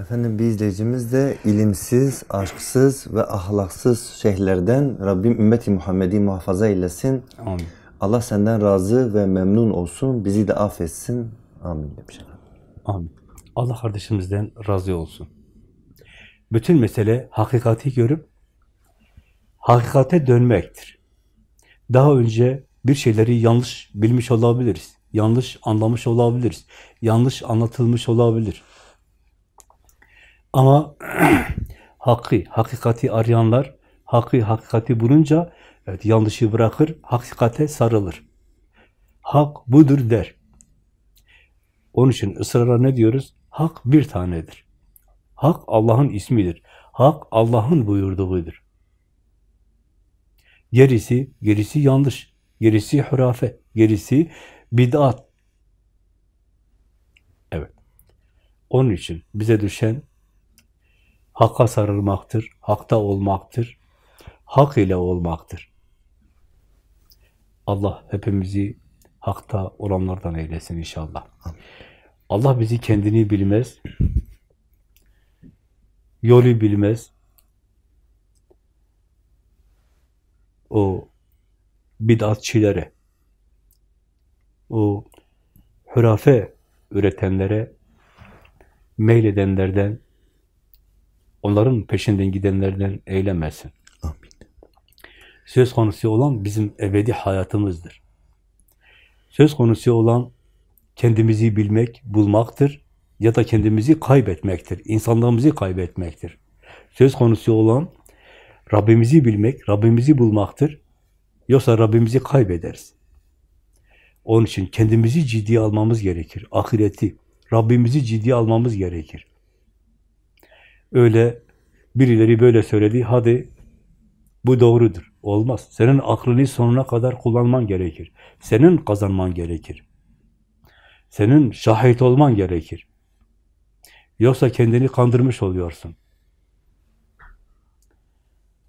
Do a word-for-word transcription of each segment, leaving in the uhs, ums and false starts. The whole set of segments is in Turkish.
Efendim bir izleyicimiz de ilimsiz, aşksız ve ahlaksız şeyhlerden Rabbim ümmeti Muhammed'i muhafaza eylesin. Amin. Allah senden razı ve memnun olsun, bizi de affetsin. Amin demiş. Amin. Allah kardeşimizden razı olsun. Bütün mesele hakikati görüp hakikate dönmektir. Daha önce bir şeyleri yanlış bilmiş olabiliriz, yanlış anlamış olabiliriz, yanlış anlatılmış olabilir. Ama hakkı, hakikati arayanlar, hakkı, hakikati bulunca evet, yanlışı bırakır, hakikate sarılır. Hak budur der. Onun için ısrarla ne diyoruz? Hak bir tanedir. Hak Allah'ın ismidir. Hak Allah'ın buyurduğudur. Gerisi, gerisi yanlış, gerisi hurafe, gerisi bid'at. Evet. Onun için bize düşen hakka sarılmaktır, hakta olmaktır, hak ile olmaktır. Allah hepimizi hakta olanlardan eylesin inşallah. Allah bizi kendini bilmez, yolu bilmez, o bid'atçilere, o hurafe üretenlere meyledenlerden, onların peşinden gidenlerden eylemesin. Amin. Söz konusu olan bizim ebedi hayatımızdır. Söz konusu olan kendimizi bilmek, bulmaktır ya da kendimizi kaybetmektir, insanlığımızı kaybetmektir. Söz konusu olan Rabbimizi bilmek, Rabbimizi bulmaktır. Yoksa Rabbimizi kaybederiz. Onun için kendimizi ciddiye almamız gerekir. Ahireti, Rabbimizi ciddiye almamız gerekir. Öyle birileri böyle söyledi, hadi bu doğrudur. Olmaz. Senin aklını sonuna kadar kullanman gerekir. Senin kazanman gerekir. Senin şahit olman gerekir. Yoksa kendini kandırmış oluyorsun.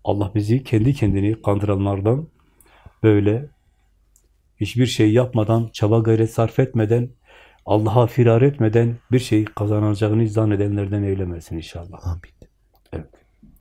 Allah bizi kendi kendini kandıranlardan, böyle hiçbir şey yapmadan, çaba gayret sarf etmeden, Allah'a firar etmeden bir şey kazanacağını zannedenlerden eylemesin inşallah. Amin.